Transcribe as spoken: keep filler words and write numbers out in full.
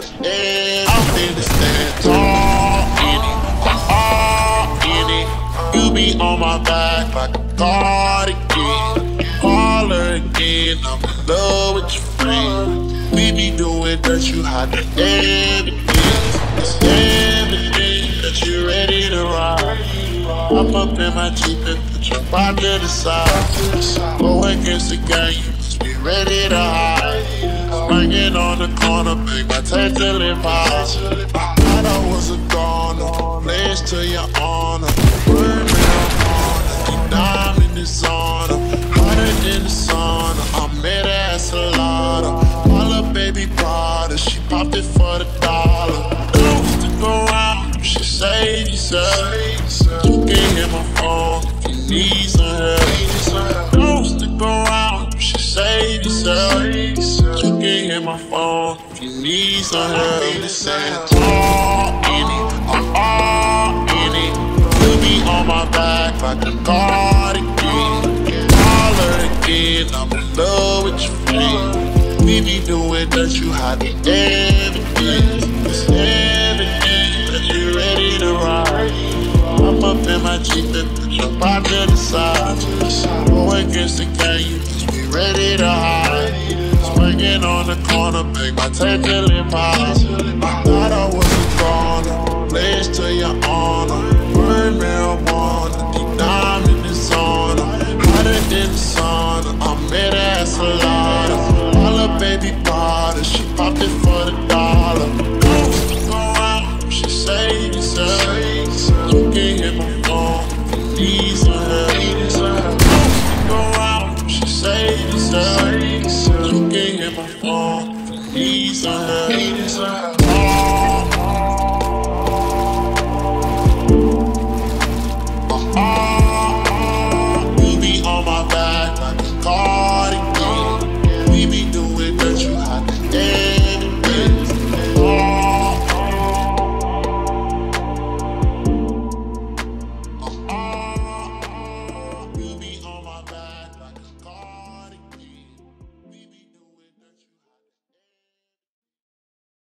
this. And I'm finna stand tall in it, all in it. You be on my back like a cardigan. Holler again, I'm in love with your friend. We be doing that, you hide the evidence. It's everything that you ready to ride. I'm up in my Jeep and put your body to the side. Go against the game, you just be ready to hide. Banging on the corner, make my taste till it pops. I thought I was a goner, pledge to your honor. Word me on honor, diamond is honor. Hotter than the sun, I met her at Salada. Holla baby Prada, she popped it for the dollar. Don't stick around, you should save yourself. You can hit my phone if you need some help. Don't stick around, you should save yourself. Can't hit my phone if you need some help. I'm all in it, I'm all in it. You be on my back like a cardigan. Holler again, I'm in love with your friend. We be doing that, you hide the evidence. It's everything that you ready to ride. I'm up in my Jeep and put your body to the side. Go against the game, you just be ready to hide. Banging on the corner, make my tape till it pops. Thought I was a goner, pledge to your honor. Burn marijuana, deep diamond is on her. Hotter than the sun, I met her at Salada. Holla baby Prada, she popped it for the dollar. Don't stick around, she saved herself. You can hit my phone, you need some help. Don't stick around, she saved herself. He's a